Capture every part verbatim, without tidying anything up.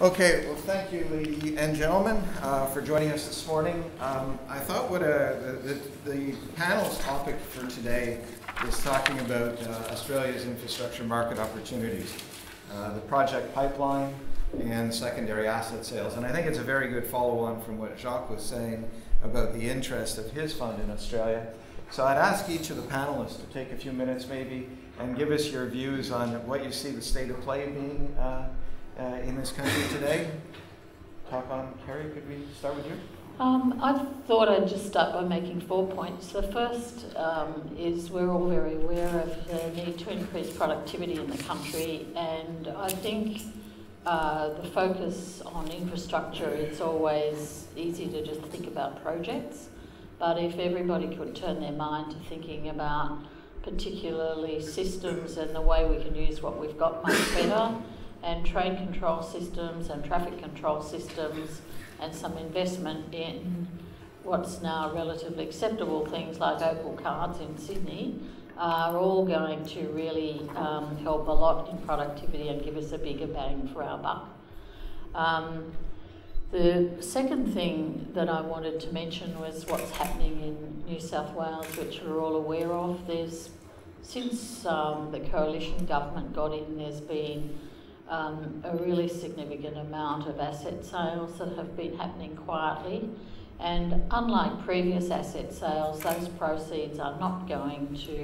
Okay, well, thank you, ladies and gentlemen, uh, for joining us this morning. Um, I thought what a, the, the, the panel's topic for today is talking about uh, Australia's infrastructure market opportunities, uh, the project pipeline, and secondary asset sales. And I think it's a very good follow-on from what Jacques was saying about the interest of his fund in Australia. So I'd ask each of the panelists to take a few minutes maybe and give us your views on what you see the state of play being uh, uh, in this country today. Talk on, Kerry, could we start with you? Um, I thought I'd just start by making four points. The first um, is we're all very aware of the need to increase productivity in the country, and I think Uh, the focus on infrastructure, it's always easy to just think about projects, but if everybody could turn their mind to thinking about particularly systems and the way we can use what we've got much better, and train control systems and traffic control systems, and some investment in what's now relatively acceptable things like opal cards in Sydney, are all going to really um, help a lot in productivity and give us a bigger bang for our buck. Um, the second thing that I wanted to mention was what's happening in New South Wales, which we're all aware of. There's, since um, the coalition government got in, there's been um, a really significant amount of asset sales that have been happening quietly. And unlike previous asset sales, those proceeds are not going to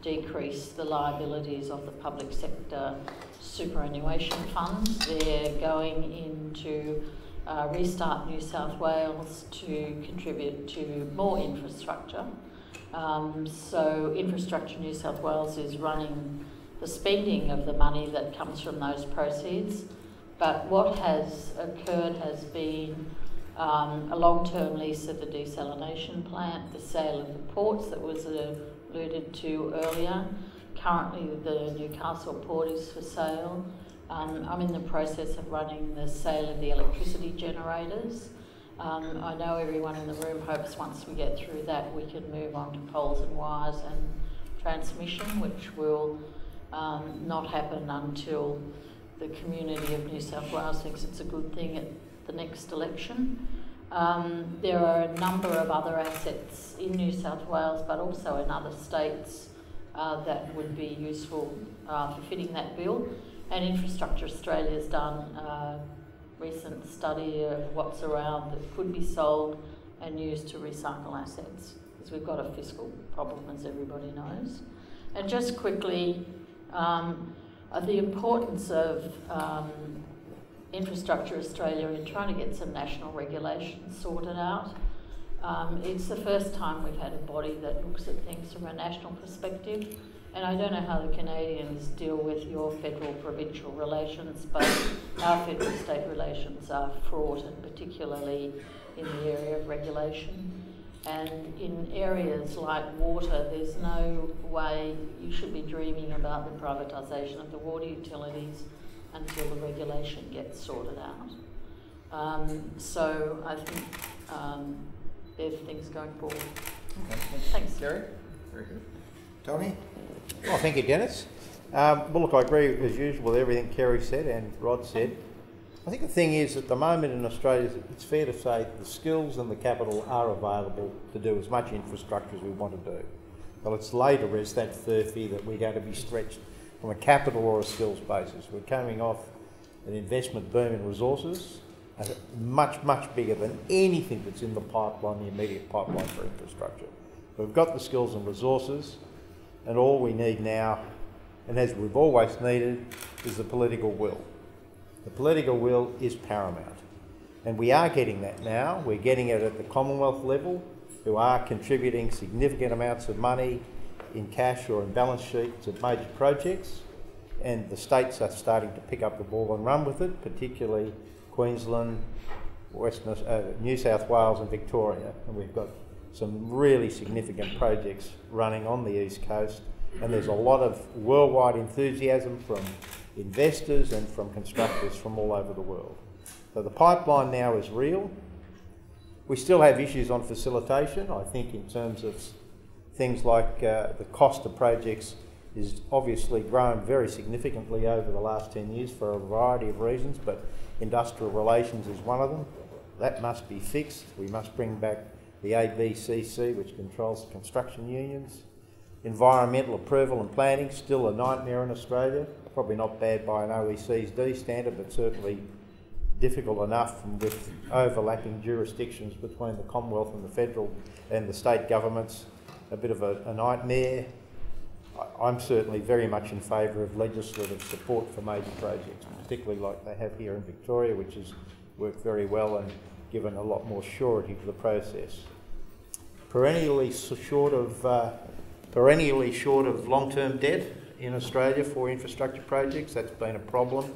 decrease the liabilities of the public sector superannuation funds. They're going into uh, Restart New South Wales to contribute to more infrastructure. Um, so Infrastructure New South Wales is running the spending of the money that comes from those proceeds. But what has occurred has been Um, a long-term lease of the desalination plant, the sale of the ports that was uh, alluded to earlier. Currently the Newcastle port is for sale. Um, I'm in the process of running the sale of the electricity generators. Um, I know everyone in the room hopes once we get through that we can move on to poles and wires and transmission, which will um, not happen until the community of New South Wales thinks it's a good thing at the next election. Um, there are a number of other assets in New South Wales, but also in other states uh, that would be useful uh, for fitting that bill. And Infrastructure Australia has done a recent study of what's around that could be sold and used to recycle assets, because we've got a fiscal problem, as everybody knows. And just quickly, um, the importance of um, Infrastructure Australia in trying to get some national regulations sorted out. Um, it's the first time we've had a body that looks at things from a national perspective, and I don't know how the Canadians deal with your federal-provincial relations, but our federal-state relations are fraught, and particularly in the area of regulation. And in areas like water, there's no way you should be dreaming about the privatisation of the water utilities until the regulation gets sorted out. Um, so I think um, there's things going forward. Okay, thanks. Kerry? Very good. Tony? Well, thank you, Dennis. Um, well, look, I agree as usual with everything Kerry said and Rod said. I think the thing is, at the moment in Australia, it's fair to say that the skills and the capital are available to do as much infrastructure as we want to do. But it's later as that furphy that we're going to be stretched from a capital or a skills basis. We're coming off an investment boom in resources, much, much bigger than anything that's in the pipeline, the immediate pipeline for infrastructure. We've got the skills and resources, and all we need now, and as we've always needed, is the political will. The political will is paramount. And we are getting that now. We're getting it at the Commonwealth level, who are contributing significant amounts of money in cash or in balance sheets of major projects, and the states are starting to pick up the ball and run with it, particularly Queensland, Western, uh, New South Wales and Victoria. And we've got some really significant projects running on the East Coast, and there's a lot of worldwide enthusiasm from investors and from constructors from all over the world. So the pipeline now is real. We still have issues on facilitation, I think, in terms of things like uh, the cost of projects is obviously grown very significantly over the last ten years for a variety of reasons, but industrial relations is one of them. That must be fixed. We must bring back the A B C C, which controls the construction unions. Environmental approval and planning, still a nightmare in Australia. Probably not bad by an O E C D standard, but certainly difficult enough with overlapping jurisdictions between the Commonwealth and the federal and the state governments. A bit of a, a nightmare. I'm certainly very much in favour of legislative support for major projects, particularly like they have here in Victoria, which has worked very well and given a lot more surety to the process. Perennially short of, uh, perennially short of long-term debt in Australia for infrastructure projects. That's been a problem,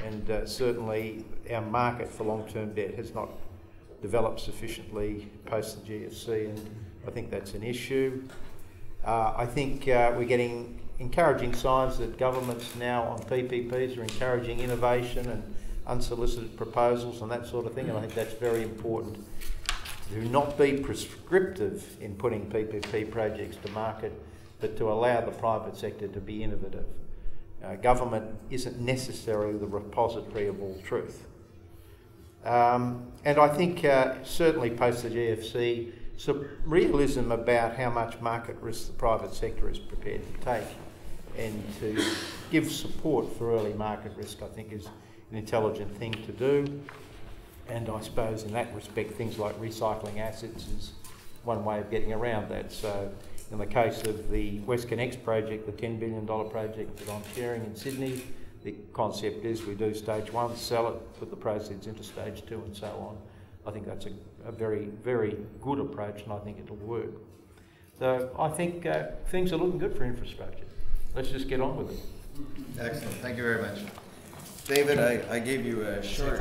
and uh, certainly our market for long-term debt has not developed sufficiently post the G F C, and I think that's an issue. Uh, I think uh, we're getting encouraging signs that governments now on P P Ps are encouraging innovation and unsolicited proposals and that sort of thing, and I think that's very important. To not be prescriptive in putting P P P projects to market, but to allow the private sector to be innovative. Uh, government isn't necessarily the repository of all truth. Um, and I think uh, certainly post the G F C, so realism about how much market risk the private sector is prepared to take and to give support for early market risk, I think, is an intelligent thing to do. And I suppose in that respect, things like recycling assets is one way of getting around that. So in the case of the WestConnex project, the ten billion dollar project that I'm chairing in Sydney, the concept is we do stage one, sell it, put the proceeds into stage two and so on. I think that's a, a very, very good approach, and I think it'll work. So I think uh, things are looking good for infrastructure. Let's just get on with it. Excellent. Thank you very much. David, I, I gave you a short,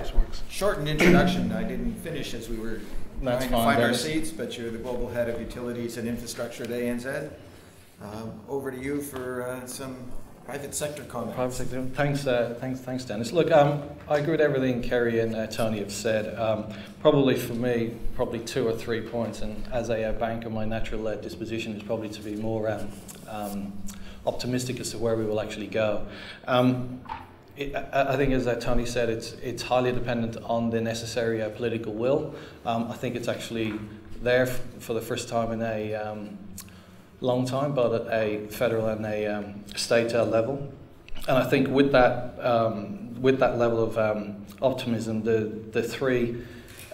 shortened introduction. I didn't finish as we were that's trying fine, to find Dennis. Our seats, but you're the Global Head of Utilities and Infrastructure at A N Z. Um, over to you for uh, some private sector comments. Private sector. Thanks, uh, thanks, thanks, Dennis. Look, um, I agree with everything Kerry and uh, Tony have said. Um, probably for me, probably two or three points. And as a uh, banker, my natural uh, disposition is probably to be more um, um, optimistic as to where we will actually go. Um, it, I, I think, as uh, Tony said, it's it's highly dependent on the necessary uh, political will. Um, I think it's actually there f for the first time in a. Um, long time, but at a federal and a um, state uh, level. And I think with that, um, with that level of um, optimism, the, the three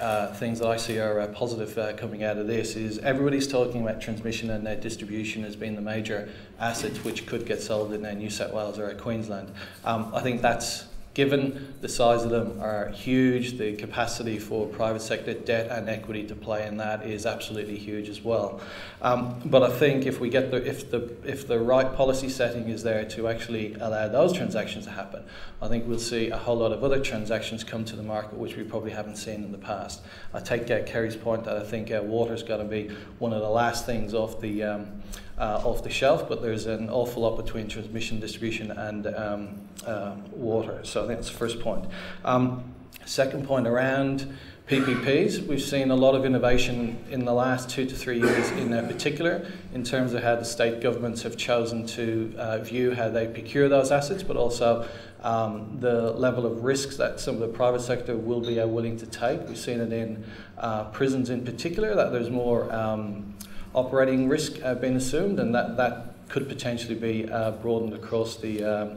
uh, things that I see are uh, positive uh, coming out of this is everybody's talking about transmission and uh, distribution as being the major assets which could get sold in uh, New South Wales or uh, Queensland. Um, I think that's, given the size of them are huge, the capacity for private sector debt and equity to play in that is absolutely huge as well. Um, but I think if we get the if the if the right policy setting is there to actually allow those transactions to happen, I think we'll see a whole lot of other transactions come to the market which we probably haven't seen in the past. I take uh, Kerry's point that I think uh, water's got to be one of the last things off the um, Uh, off the shelf, but there's an awful lot between transmission, distribution and um, uh, water. So I think that's the first point. Um, second point around P P Ps, we've seen a lot of innovation in the last two to three years in uh, particular in terms of how the state governments have chosen to uh, view how they procure those assets, but also Um, the level of risks that some of the private sector will be uh, willing to take. We've seen it in uh, prisons in particular, that there's more um, operating risk uh, being assumed, and that, that could potentially be uh, broadened across the um,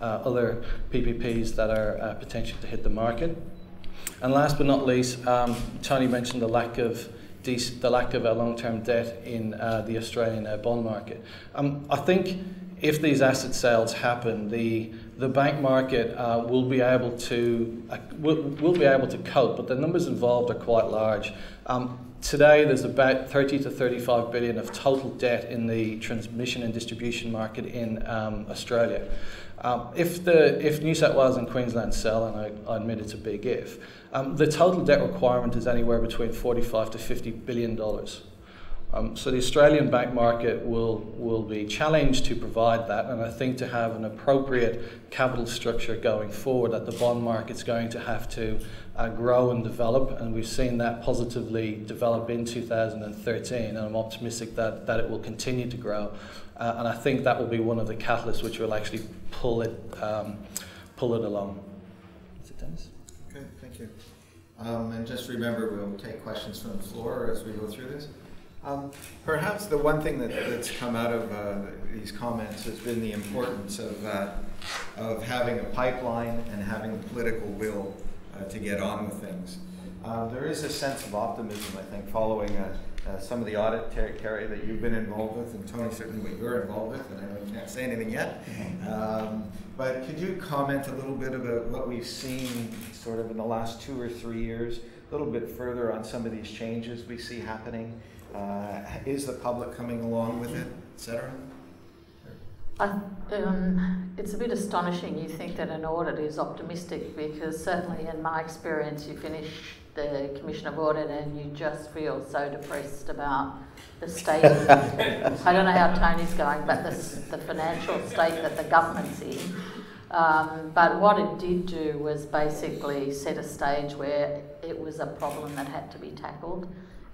uh, other P P Ps that are uh, potential to hit the market. And last but not least, um, Tony mentioned the lack of the lack of uh, long-term debt in uh, the Australian uh, bond market. Um, I think if these asset sales happen, the the bank market uh, will be able to uh, will, will be able to cope, but the numbers involved are quite large. Um, today, there's about thirty to thirty-five billion of total debt in the transmission and distribution market in um, Australia. Um, if the if New South Wales and Queensland sell, and I, I admit it's a big if, um, the total debt requirement is anywhere between forty-five to fifty billion dollars. Um, so the Australian bank market will, will be challenged to provide that, and I think to have an appropriate capital structure going forward, that the bond market's going to have to uh, grow and develop, and we've seen that positively develop in two thousand thirteen, and I'm optimistic that, that it will continue to grow. Uh, and I think that will be one of the catalysts which will actually pull it, um, pull it along. Is it Dennis? Okay, thank you. Um, and just remember, we'll take questions from the floor as we go through this. Um, perhaps the one thing that, that's come out of uh, these comments has been the importance of, uh, of having a pipeline and having the political will uh, to get on with things. Uh, there is a sense of optimism, I think, following uh, uh, some of the audit, Kerry, that you've been involved with, and Tony, certainly what you're involved with, and I know you can't say anything yet. Um, but could you comment a little bit about what we've seen sort of in the last two or three years, a little bit further on some of these changes we see happening? Uh, is the public coming along with it, et cetera? I, um, it's a bit astonishing you think that an audit is optimistic, because certainly in my experience you finish the Commission of Audit and you just feel so depressed about the state. I don't know how Tony's going, but this, the financial state that the government's in. Um, but what it did do was basically set a stage where it was a problem that had to be tackled.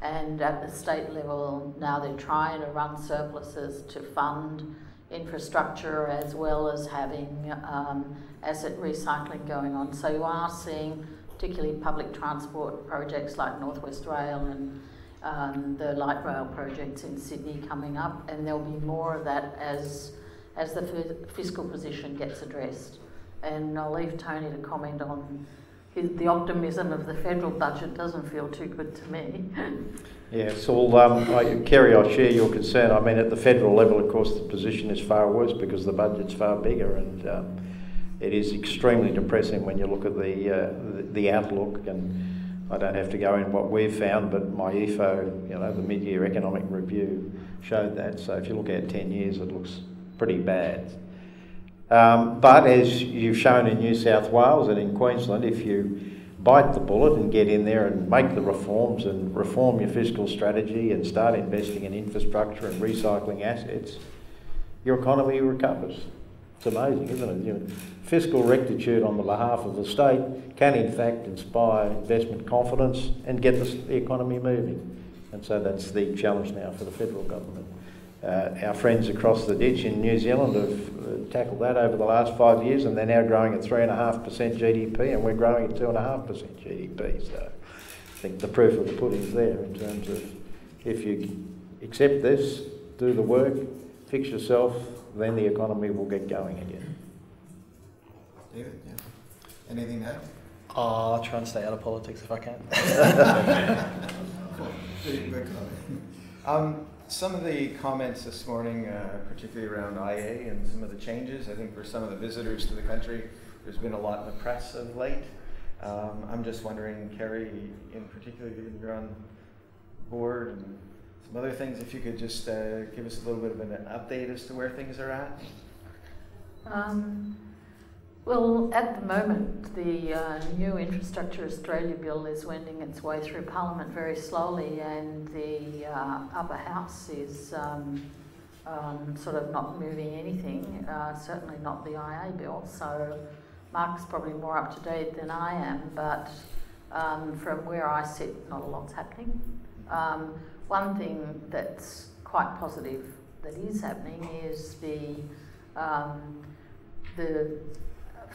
And at the state level now they're trying to run surpluses to fund infrastructure as well as having um, asset recycling going on. So you are seeing particularly public transport projects like Northwest Rail and um, the light rail projects in Sydney coming up, and there'll be more of that as, as the fiscal position gets addressed. And I'll leave Tony to comment on the optimism of the federal budget. Doesn't feel too good to me. Yeah, so um, I, Kerry, I share your concern. I mean, at the federal level, of course, the position is far worse because the budget's far bigger, and um, it is extremely depressing when you look at the, uh, the the outlook. And I don't have to go in what we've found, but my E F O, you know, the Mid-Year Economic Review showed that. So if you look at ten years, it looks pretty bad. Um, but as you've shown in New South Wales and in Queensland, if you bite the bullet and get in there and make the reforms and reform your fiscal strategy and start investing in infrastructure and recycling assets, your economy recovers. It's amazing, isn't it? You know, fiscal rectitude on the behalf of the state can in fact inspire investment confidence and get the, the economy moving. And so that's the challenge now for the federal government. Uh, our friends across the ditch in New Zealand have uh, tackled that over the last five years, and they're now growing at three and a half percent G D P, and we're growing at two and a half percent G D P. So I think the proof of the pudding's there in terms of if you accept this, do the work, fix yourself, then the economy will get going again. David, yeah. Anything to add? Uh, I'll try and stay out of politics if I can. um, Some of the comments this morning, uh, particularly around I A and some of the changes, I think for some of the visitors to the country, there's been a lot in the press of late. Um, I'm just wondering, Kerry, in particular, you're on board and some other things, if you could just uh, give us a little bit of an update as to where things are at. Um, well, at the moment, the uh, new Infrastructure Australia bill is wending its way through Parliament very slowly, and the uh, upper house is um, um, sort of not moving anything, uh, certainly not the I A bill. So Mark's probably more up to date than I am, but um, from where I sit, not a lot's happening. Um, one thing that's quite positive that is happening is the um, the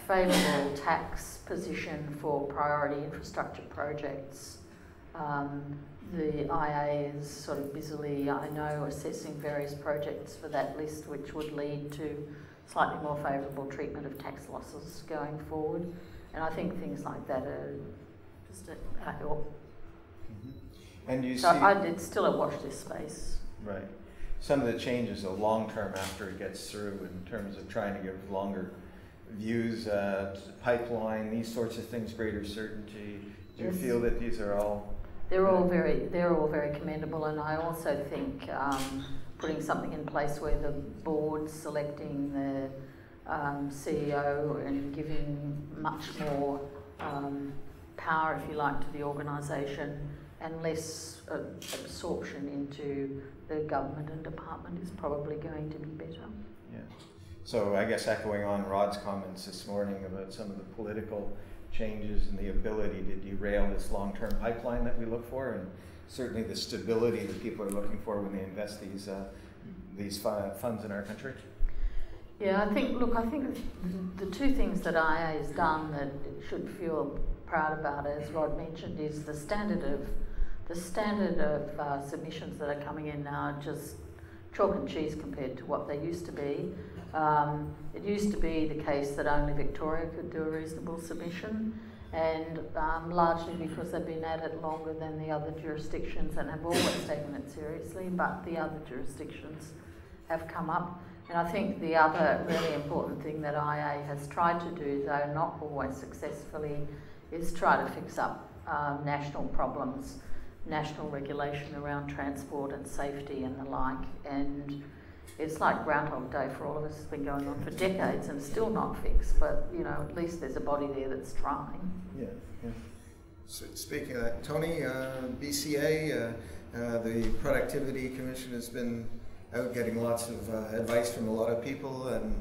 favourable tax position for priority infrastructure projects. Um, the I A is sort of busily, I know, assessing various projects for that list, which would lead to slightly more favourable treatment of tax losses going forward. And I think things like that are just a help. Mm-hmm. And you so see, I, it's still a watch this space. Right. Some of the changes are long term after it gets through, in terms of trying to give longer views, uh, pipeline, these sorts of things, greater certainty. Do you yes. feel that these are all? They're all very, they're all very commendable, and I also think um, putting something in place where the board selecting the um, C E O and giving much more um, power, if you like, to the organisation, and less uh, absorption into the government and department is probably going to be better. Yeah. So I guess echoing on Rod's comments this morning about some of the political changes and the ability to derail this long-term pipeline that we look for, and certainly the stability that people are looking for when they invest these uh, these funds in our country. Yeah, I think, look, I think the two things that I A has done that should feel proud about, as Rod mentioned, is the standard of the standard of uh, submissions that are coming in now are just chalk and cheese compared to what they used to be. Um, it used to be the case that only Victoria could do a reasonable submission, and um, largely because they've been at it longer than the other jurisdictions and have always taken it seriously, but the other jurisdictions have come up. And I think the other really important thing that I A has tried to do, though not always successfully, is try to fix up um, national problems, national regulation around transport and safety and the like. And it's like Groundhog Day for all of us. It's been going on for decades and still not fixed, but you know, at least there's a body there that's trying. Yeah. yeah. So speaking of that, Tony, uh, B C A, uh, uh, the Productivity Commission has been out getting lots of uh, advice from a lot of people, and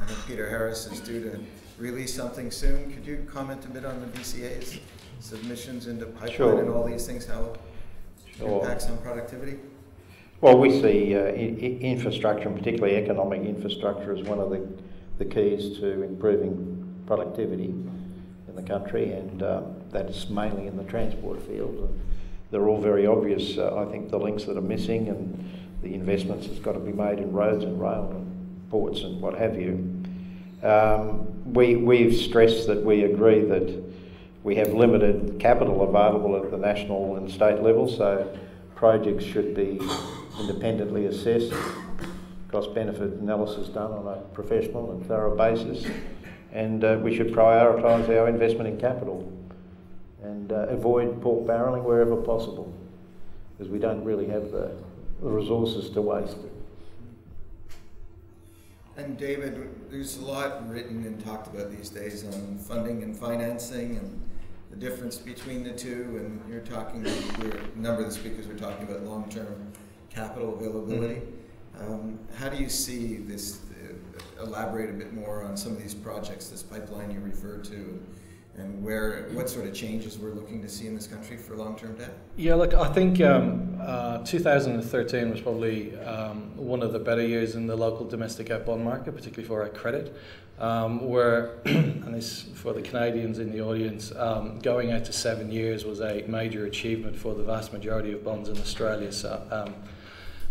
I think Peter Harris is due to release something soon. Could you comment a bit on the B C A's submissions into pipeline sure. and all these things, how sure. it impacts on productivity? Well, we see uh, infrastructure, and particularly economic infrastructure, as one of the, the keys to improving productivity in the country, and uh, that's mainly in the transport field. And they're all very obvious, uh, I think, the links that are missing and the investments that's got to be made in roads and rail and ports and what have you. Um, we, we've stressed that we agree that we have limited capital available at the national and state level, so projects should be independently assessed, cost-benefit analysis done on a professional and thorough basis, and uh, we should prioritise our investment in capital and uh, avoid pork barrelling wherever possible, because we don't really have the resources to waste it. And David, there's a lot written and talked about these days on funding and financing and the difference between the two, and you're talking, we're, a number of the speakers were talking about long-term capital availability. Mm-hmm. um, how do you see this, uh, elaborate a bit more on some of these projects, this pipeline you referred to, and where, what sort of changes we're looking to see in this country for long-term debt? Yeah, look, I think um, uh, two thousand thirteen was probably um, one of the better years in the local domestic out bond market, particularly for our credit, um, where, and this for the Canadians in the audience, um, going out to seven years was a major achievement for the vast majority of bonds in Australia. So, um,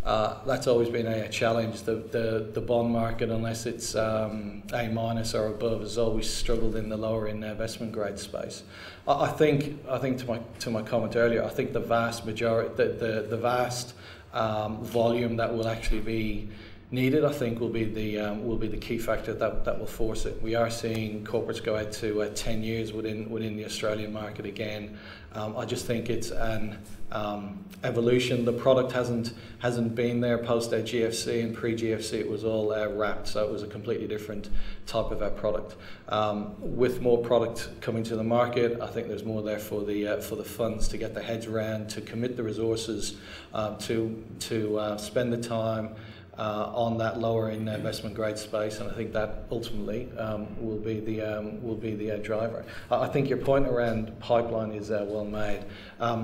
Uh, that's always been a, a challenge. The, the the bond market, unless it's um, A minus or above, has always struggled in the lower in investment grade space. I, I think I think to my to my comment earlier, I think the vast majority, the the, the vast um, volume that will actually be needed, I think, will be the um, will be the key factor that that will force it. We are seeing corporates go out to uh, ten years within within the Australian market again. Um, I just think it's an um, evolution. The product hasn't hasn't been there post their G F C, and pre-G F C it was all uh, wrapped, so it was a completely different type of our product. Um, with more product coming to the market, I think there's more there for the uh, for the funds to get their heads around, to commit the resources, uh, to to uh, spend the time Uh, on that lower in investment grade space, and I think that ultimately um, will be the um, will be the uh, driver. I think your point around pipeline is uh, well made. Um,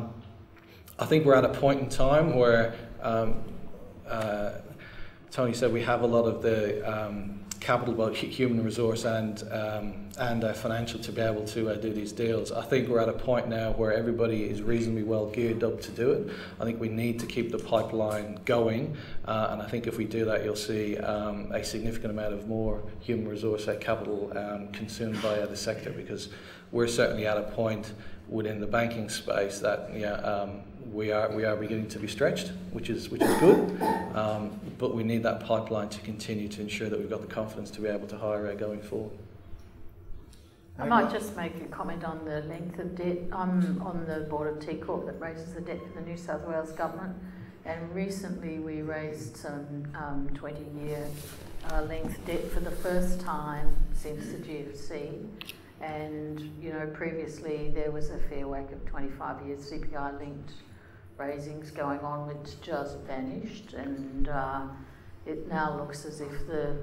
I think we're at a point in time where um, uh, Tony said we have a lot of the um, capital, both human resource and um, and uh, financial, to be able to uh, do these deals. I think we're at a point now where everybody is reasonably well geared up to do it. I think we need to keep the pipeline going, uh, and I think if we do that, you'll see um, a significant amount of more human resource and capital um, consumed by uh, the sector, because we're certainly at a point within the banking space that yeah um, we are we are beginning to be stretched, which is which is good, um, but we need that pipeline to continue to ensure that we've got the confidence to be able to hire going forward. I might just make a comment on the length of debt. I'm on the board of T Corp that raises the debt for the New South Wales government, and recently we raised some um, twenty year uh, length debt for the first time since the G F C. and you know previously there was a fair whack of twenty-five year C P I linked raisings going on, which just vanished, and uh, it now looks as if the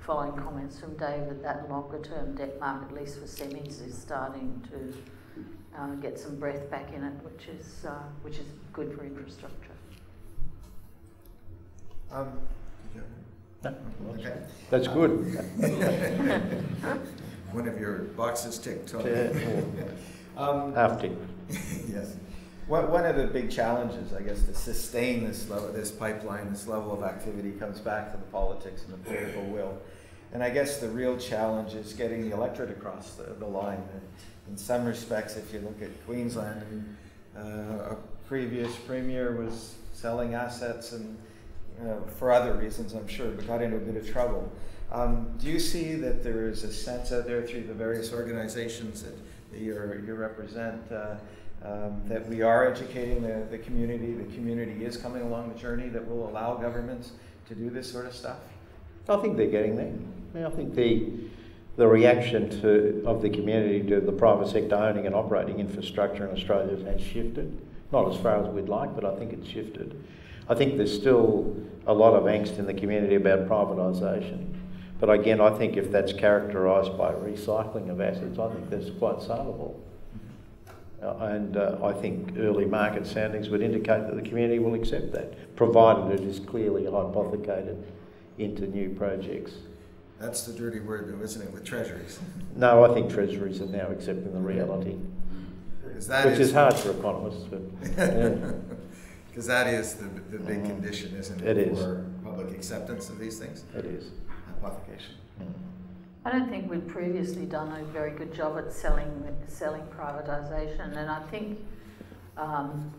following comments from David, that longer term debt market, at least for semis, is starting to uh, get some breath back in it, which is uh, which is good for infrastructure. Um, no. Okay. That's good. One of your boxes ticked, Tony. um, Half ticked. Yes. One of the big challenges, I guess, to sustain this level, this pipeline, this level of activity, comes back to the politics and the political will. And I guess the real challenge is getting the electorate across the, the line. And in some respects, if you look at Queensland, uh, a previous premier was selling assets and uh, for other reasons, I'm sure, but got into a bit of trouble. Um, do you see that there is a sense out there through the various organizations that you represent uh, Um, that we are educating the, the community, the community is coming along the journey that will allow governments to do this sort of stuff? I think they're getting there. I mean, I think the, the reaction to, of the community to the private sector owning and operating infrastructure in Australia has shifted. Not as far as we'd like, but I think it's shifted. I think there's still a lot of angst in the community about privatisation. But again, I think if that's characterised by recycling of assets, I think that's quite saleable. Uh, and uh, I think early market soundings would indicate that the community will accept that, provided it is clearly hypothecated into new projects. That's the dirty word though, isn't it, with treasuries? No, I think treasuries are now accepting the reality, that which is, is hard for economists. Because yeah. that is the, the big mm. condition, isn't it, it for is. public acceptance of these things? It is. Hypothecation. Mm. I don't think we've previously done a very good job at selling selling privatisation, and I think um,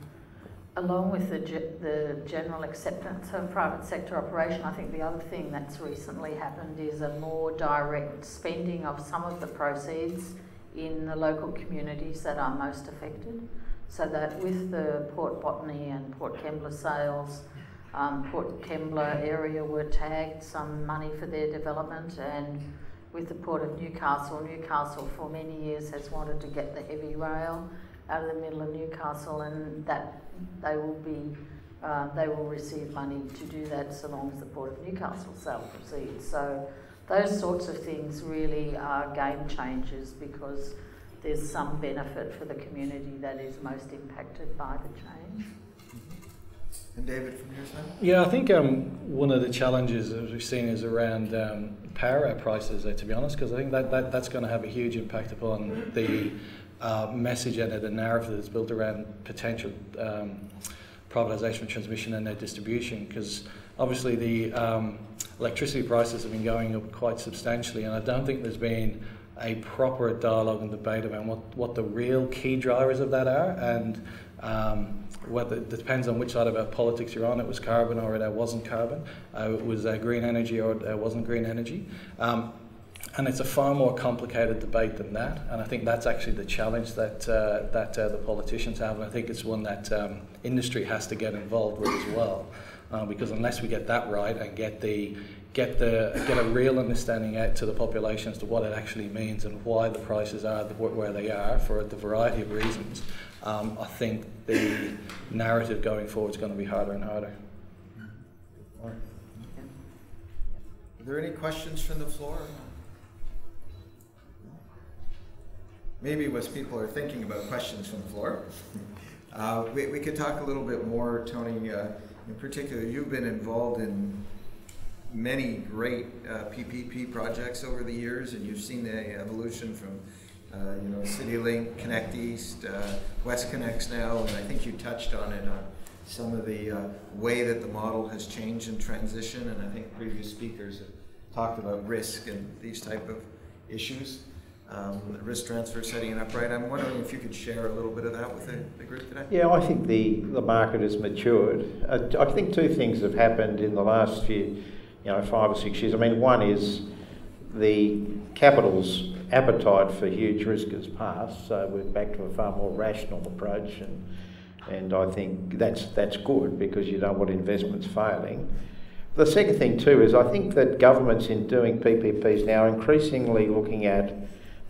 along with the, ge the general acceptance of private sector operation, I think the other thing that's recently happened is a more direct spending of some of the proceeds in the local communities that are most affected. So that with the Port Botany and Port Kembla sales, um, Port Kembla area were tagged some money for their development, and with the Port of Newcastle. Newcastle for many years has wanted to get the heavy rail out of the middle of Newcastle, and that they will be, uh, they will receive money to do that so long as the Port of Newcastle sale proceeds. So those sorts of things really are game changers because there's some benefit for the community that is most impacted by the change. And David, from your side? Yeah, I think um, one of the challenges that we've seen is around um, power prices, uh, to be honest, because I think that, that that's going to have a huge impact upon the uh, message and the narrative that's built around potential um, privatisation of transmission and their distribution, because obviously the um, electricity prices have been going up quite substantially, and I don't think there's been a proper dialogue and debate about what, what the real key drivers of that are, and um, whether it depends on which side of our politics you're on. It was carbon or it wasn't carbon. Uh, it was uh, green energy or it wasn't green energy. Um, and it's a far more complicated debate than that. And I think that's actually the challenge that uh, that uh, the politicians have. And I think it's one that um, industry has to get involved with as well, uh, because unless we get that right and get the get the get a real understanding out to the population as to what it actually means and why the prices are where they are for the variety of reasons. Um, I think the narrative going forward is going to be harder and harder. Are there any questions from the floor? Maybe as people are thinking about questions from the floor, uh, we, we could talk a little bit more, Tony. Uh, in particular, you've been involved in many great uh, P P P projects over the years, and you've seen the evolution from Uh, you know, CityLink, Connect East, uh, WestConnex now, and I think you touched on it, on some of the uh, way that the model has changed in transition, and I think previous speakers have talked about risk and these type of issues, um, risk transfer, setting it upright. I'm wondering if you could share a little bit of that with the, the group today. Yeah, I think the, the market has matured. Uh, I think two things have happened in the last few, you know, five or six years. I mean, one is the capital's appetite for huge risk has passed, so we're back to a far more rational approach, and and I think that's that's good because you don't want investments failing. The second thing too is I think that governments in doing P P Ps now are increasingly looking at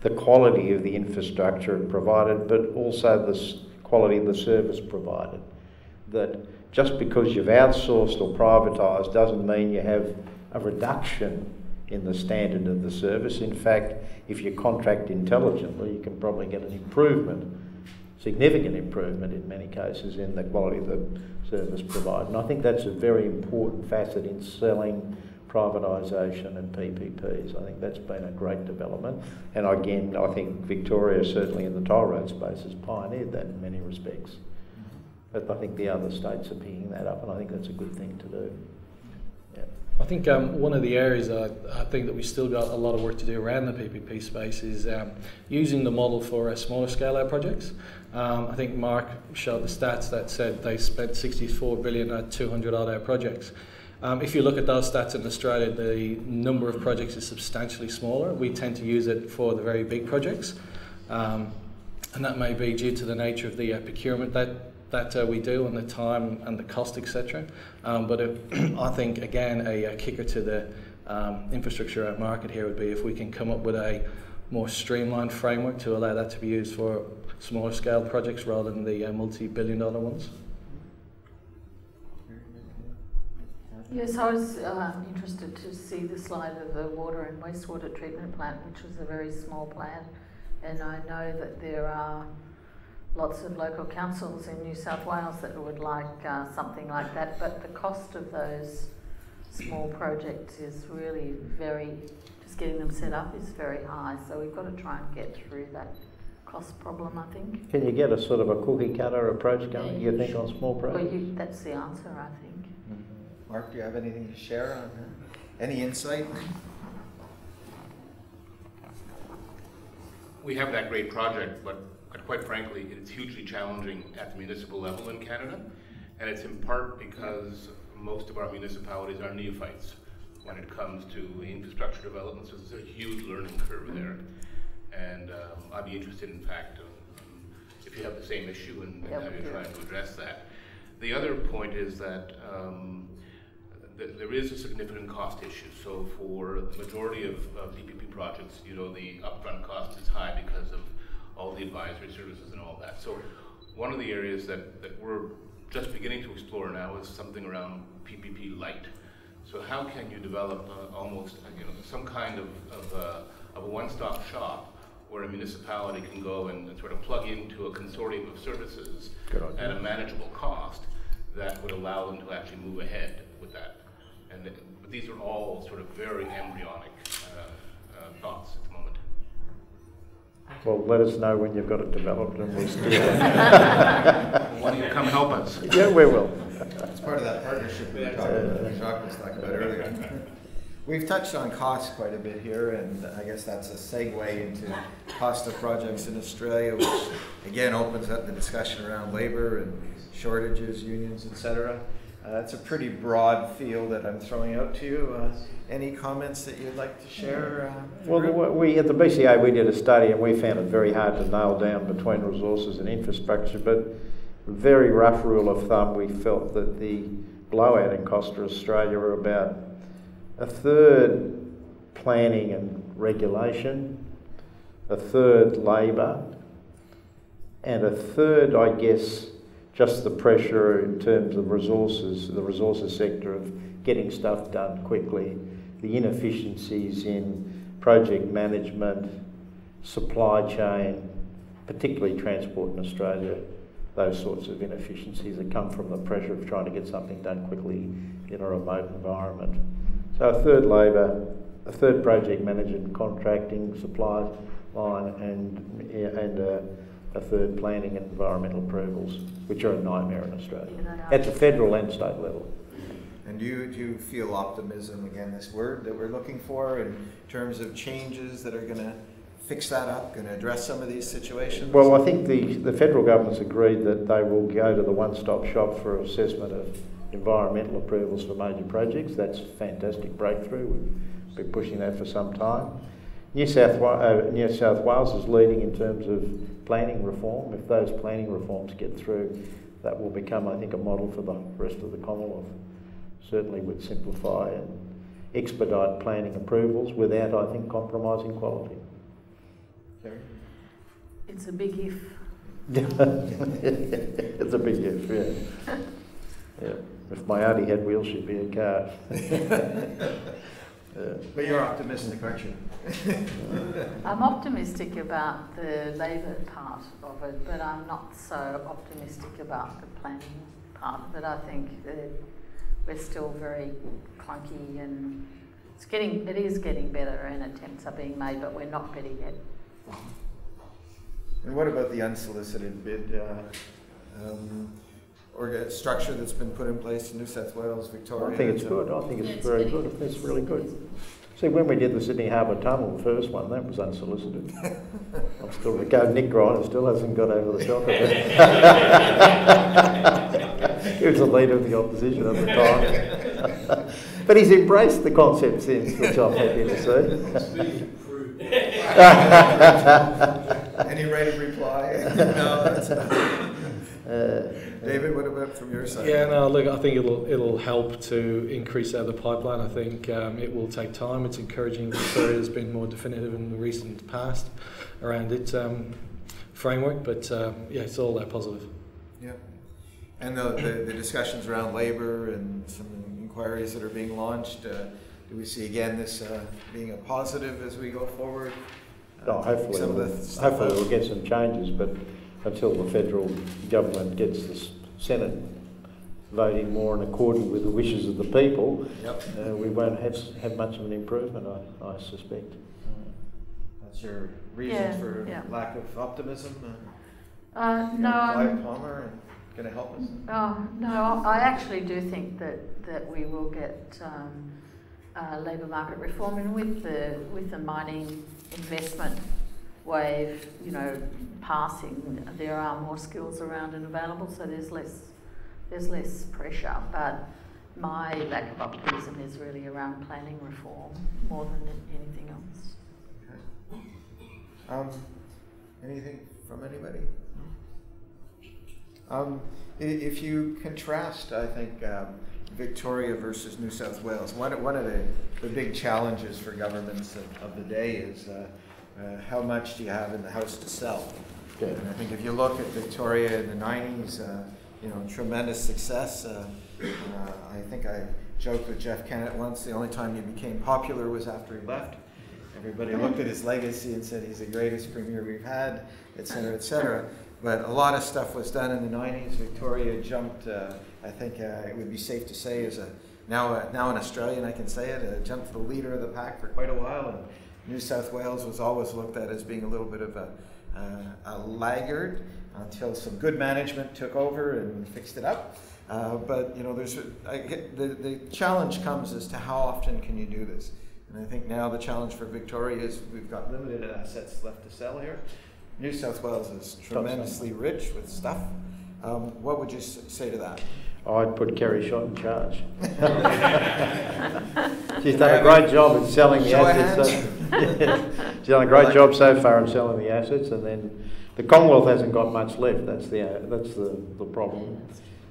the quality of the infrastructure provided, but also the quality of the service provided. That just because you've outsourced or privatised doesn't mean you have a reduction in the standard of the service. In fact, if you contract intelligently, you can probably get an improvement, significant improvement in many cases, in the quality of the service provided. And I think that's a very important facet in selling privatisation and P P Ps. I think that's been a great development. And again, I think Victoria, certainly in the toll road space, has pioneered that in many respects. But I think the other states are picking that up, and I think that's a good thing to do. Yeah. I think um, one of the areas I, I think that we still got a lot of work to do around the P P P space is um, using the model for uh, smaller scale out projects. Um, I think Mark showed the stats that said they spent sixty-four billion dollars at two hundred odd hour projects. Um, if you look at those stats in Australia, the number of projects is substantially smaller. We tend to use it for the very big projects, um, and that may be due to the nature of the uh, procurement that that uh, we do, and the time and the cost, et cetera. Um, but it, I think, again, a, a kicker to the um, infrastructure out market here would be if we can come up with a more streamlined framework to allow that to be used for smaller scale projects rather than the uh, multi-billion dollar ones. Yes, I was um, interested to see the slide of the water and wastewater treatment plant, which was a very small plant, and I know that there are lots of local councils in New South Wales that would like uh, something like that, but the cost of those small projects is really very, just getting them set up is very high, so we've got to try and get through that cost problem, I think. Can you get a sort of a cookie cutter approach going, yeah, you think, on small projects? Well, you, that's the answer, I think. Mm-hmm. Mark, do you have anything to share on that? Any insight? We have that great project, but quite frankly, it's hugely challenging at the municipal level in Canada, and it's in part because most of our municipalities are neophytes when it comes to infrastructure development, so there's a huge learning curve there. And um, I'd be interested, in fact, um, if you have the same issue and, and how you're trying to address that. The other point is that um, th there is a significant cost issue, so for the majority of, of P P P projects, you know, the upfront cost is high because of all the advisory services and all that. So one of the areas that, that we're just beginning to explore now is something around P P P light. So how can you develop uh, almost you know, some kind of, of, uh, of a one-stop shop where a municipality can go and, and sort of plug into a consortium of services at a manageable cost that would allow them to actually move ahead with that. And th but these are all sort of very embryonic uh, uh, thoughts. Well, let us know when you've got it developed and we'll steal it. Why don't you come help us? Yeah, we will. It's part of that partnership we talked about, Jacques was talking about earlier. We've touched on cost quite a bit here, and I guess that's a segue into cost of projects in Australia, which again opens up the discussion around labour and shortages, unions, et cetera. Uh, it's a pretty broad field that I'm throwing out to you. Uh, any comments that you'd like to share? Uh, well, we, at the B C A we did a study and we found it very hard to nail down between resources and infrastructure, but very rough rule of thumb, we felt that the blowout in cost to Australia were about a third planning and regulation, a third labour, and a third, I guess, just the pressure in terms of resources, the resources sector of getting stuff done quickly, the inefficiencies in project management, supply chain, particularly transport in Australia, those sorts of inefficiencies that come from the pressure of trying to get something done quickly in a remote environment. So a third labour, a third project management, contracting, supply line, and, and uh, a third planning and environmental approvals, which are a nightmare in Australia, at the federal and state level. And do you, do you feel optimism, again, this word that we're looking for, in terms of changes that are going to fix that up, going to address some of these situations? Well, I think the, the federal government's agreed that they will go to the one-stop shop for assessment of environmental approvals for major projects. That's a fantastic breakthrough. We've been pushing that for some time. New South, uh, New South Wales is leading in terms of planning reform. If those planning reforms get through, that will become, I think, a model for the rest of the Commonwealth. Certainly would simplify and expedite planning approvals without, I think, compromising quality. Kerry? It's a big if. It's a big if, yeah. Yeah. If my auntie had wheels, she'd be in cars. Yeah. But you're optimistic, aren't you? I'm optimistic about the labour part of it, but I'm not so optimistic about the planning part of it. I think that we're still very clunky, and it's getting, it is getting better, and attempts are being made, but we're not ready yet. And what about the unsolicited bid uh, um, or structure that's been put in place in New South Wales, Victoria? I think it's good. I think it's, yeah, it's very good. good. It's really good. See, when we did the Sydney Harbour Tunnel, the first one, that was unsolicited. I'm still regarding Nick Griner still hasn't got over the shock of it. He was the leader of the opposition at the time. But he's embraced the concept since, which I'm happy to see. Any rate of reply? No, that's not. Uh, David, what about from your side? Yeah, no, look, I think it'll it'll help to increase out the pipeline. I think um, it will take time. It's encouraging that Victoria has been more definitive in the recent past around its um, framework, but um, yeah, it's all that positive. Yeah, and the, the, the discussions around labour and some inquiries that are being launched, uh, do we see again this uh, being a positive as we go forward? Uh, oh, hopefully, some we'll, of the hopefully we'll get some changes, but until the federal government gets the Senate voting more in accordance with the wishes of the people, yep. uh, we won't have have much of an improvement, I, I suspect. Uh, that's your reason yeah, for yeah. lack of optimism? Uh, uh, no, I'm... Palmer and going to help us? Oh, no, I actually do think that, that we will get um, uh, labour market reform, and with the, with the mining investment wave, you know, passing, there are more skills around and available, so there's less there's less pressure. But my lack of optimism is really around planning reform more than anything else. Okay. Um, anything from anybody? Um, if you contrast, I think, um, Victoria versus New South Wales, one, one of the, the big challenges for governments of, of the day is uh, Uh, how much do you have in the house to sell? Okay. And I think if you look at Victoria in the nineties, uh, you know, tremendous success. Uh, uh, I think I joked with Jeff Kennett once, the only time he became popular was after he left. Everybody looked at his legacy and said he's the greatest premier we've had, et cetera, et cetera. But a lot of stuff was done in the nineties. Victoria jumped, uh, I think uh, it would be safe to say, as a now, uh, now an Australian, I can say it, uh, jumped to the leader of the pack for quite a while. And New South Wales was always looked at as being a little bit of a, uh, a laggard until some good management took over and fixed it up. Uh, but you know, there's I get, the, the challenge comes as to how often can you do this. And I think now the challenge for Victoria is we've got limited assets left to sell here. New South Wales is tremendously rich with stuff. Um, what would you say to that? I'd put Kerry Schott in charge. She's done a great job in selling the assets. So, yeah. She's done a great well, job so far in selling the assets, and then the Commonwealth hasn't got much left. That's the that's the, the problem.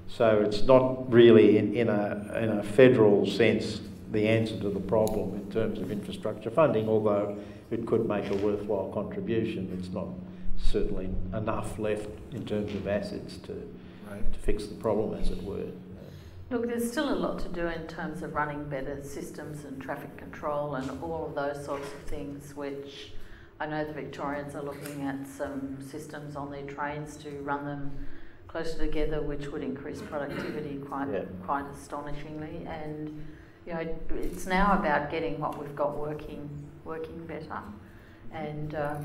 So it's not really in, in a in a federal sense the answer to the problem in terms of infrastructure funding. Although it could make a worthwhile contribution, it's not certainly enough left in terms of assets to. to fix the problem, as it were. Look, there's still a lot to do in terms of running better systems and traffic control and all of those sorts of things, which I know the Victorians are looking at some systems on their trains to run them closer together, which would increase productivity quite, yeah. quite astonishingly. And you know, it's now about getting what we've got working, working better. And um,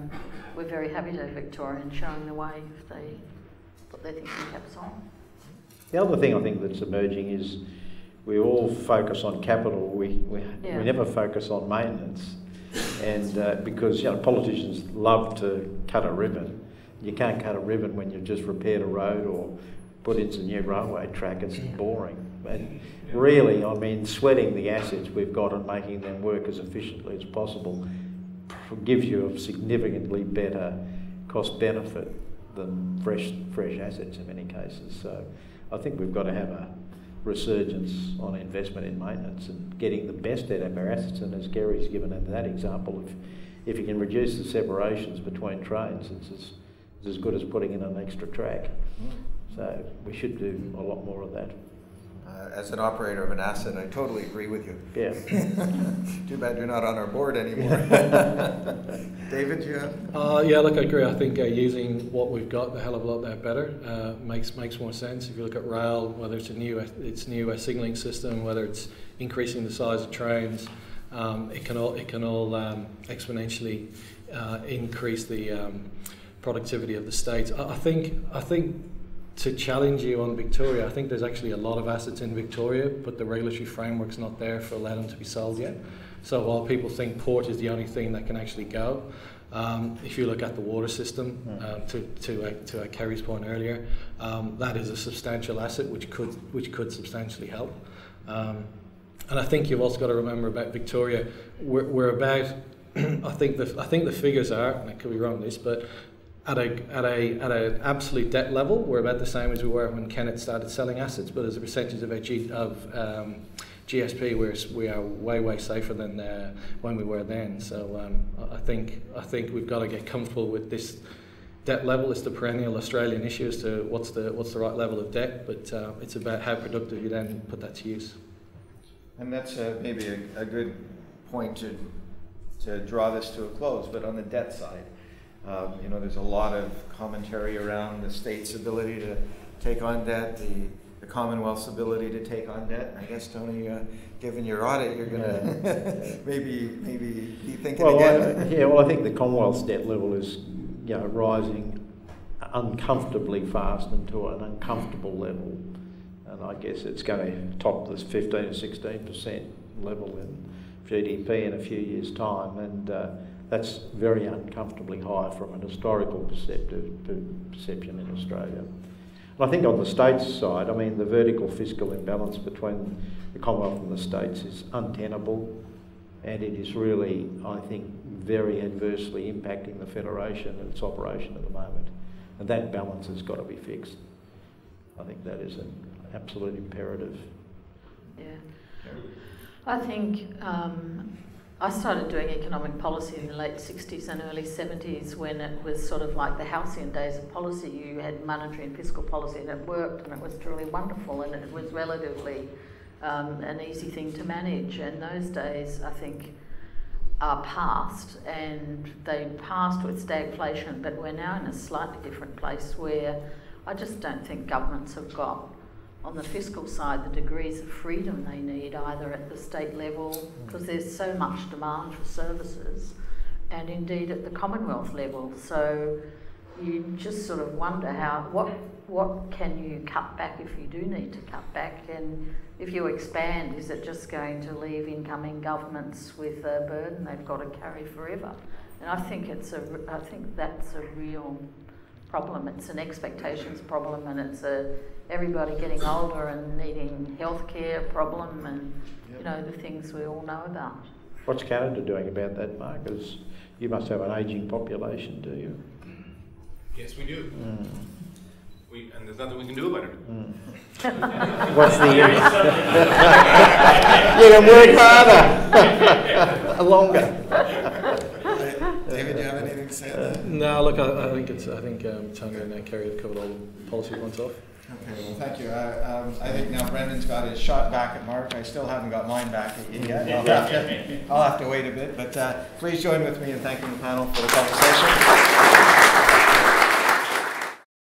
we're very happy to have Victorians showing the way if they But they think we kept on. The other thing I think that's emerging is we all focus on capital. We we, yeah. we never focus on maintenance, and uh, because you know politicians love to cut a ribbon. You can't cut a ribbon when you've just repaired a road or put in some new railway track. It's yeah. boring. And really, I mean, sweating the assets we've got and making them work as efficiently as possible gives you a significantly better cost benefit than fresh, fresh assets in many cases. So I think we've got to have a resurgence on investment in maintenance and getting the best out of our assets. And as Kerry's given that example, if if you can reduce the separations between trains, it's, it's, it's as good as putting in an extra track. So we should do a lot more of that. Uh, as an operator of an asset, I totally agree with you. Yeah. Too bad you're not on our board anymore. David, do you have? Uh, yeah, look, I agree. I think uh, using what we've got a hell of a lot better uh, makes makes more sense. If you look at rail, whether it's a new it's new uh, signalling system, whether it's increasing the size of trains, um, it can all it can all um, exponentially uh, increase the um, productivity of the states. I, I think I think. To challenge you on Victoria, I think there's actually a lot of assets in Victoria, but the regulatory framework's not there for allowing them to be sold yet. So while people think port is the only thing that can actually go, um, if you look at the water system, uh, to to uh, to uh, Kerry's point earlier, um, that is a substantial asset which could which could substantially help. Um, and I think you've also got to remember about Victoria, we're, we're about I think the I think the figures are, and I could be wrong this, but At a at a at an absolute debt level, we're about the same as we were when Kennett started selling assets. But as a percentage of our G, of um, G S P, we're we are way way safer than uh, when we were then. So um, I think I think we've got to get comfortable with this debt level. It's the perennial Australian issue as to what's the what's the right level of debt. But uh, it's about how productive you then put that to use. And that's uh, maybe a, a good point to to draw this to a close. But on the debt side. Um, you know, there's a lot of commentary around the state's ability to take on debt, the, the Commonwealth's ability to take on debt. I guess, Tony, uh, given your audit, you're going to maybe maybe be thinking well, again. I, yeah, well, I think the Commonwealth's debt level is, you know, rising uncomfortably fast and to an uncomfortable level. And I guess it's going to top this fifteen or sixteen percent level in G D P in a few years' time. And uh, that's very uncomfortably high from an historical perceptive perception in Australia. And I think on the states' side, I mean, the vertical fiscal imbalance between the Commonwealth and the states is untenable, and it is really, I think, very adversely impacting the Federation and its operation at the moment. And that balance has got to be fixed. I think that is an absolute imperative. Yeah. I think... Um I started doing economic policy in the late sixties and early seventies when it was sort of like the halcyon days of policy. You had monetary and fiscal policy and it worked and it was truly wonderful and it was relatively um, an easy thing to manage. And those days, I think, are past, and they passed with stagflation, but we're now in a slightly different place where I just don't think governments have got, on the fiscal side, the degrees of freedom they need, either at the state level, because there's so much demand for services, and indeed at the Commonwealth level. So you just sort of wonder how, what what can you cut back if you do need to cut back, and if you expand, is it just going to leave incoming governments with a burden they've got to carry forever? And I think it's a, I think that's a real problem. It's an expectations problem, and it's a everybody getting older and needing healthcare problem, and yep. you know, the things we all know about. What's Canada doing about that, Mark? Is you must have an ageing population, do you? Yes, we do. Mm. We, and there's nothing we can do about it. Mm. What's the you can work harder, longer. David, do you have anything to say on that? No, look, I, I think it's. I think um, Tony and Kerry have covered all the policy points off. Okay, well, thank you. Uh, um, I think now Brendan's got his shot back at Mark. I still haven't got mine back at you yet. I'll have to, I'll have to wait a bit, but uh, please join with me in thanking the panel for the conversation.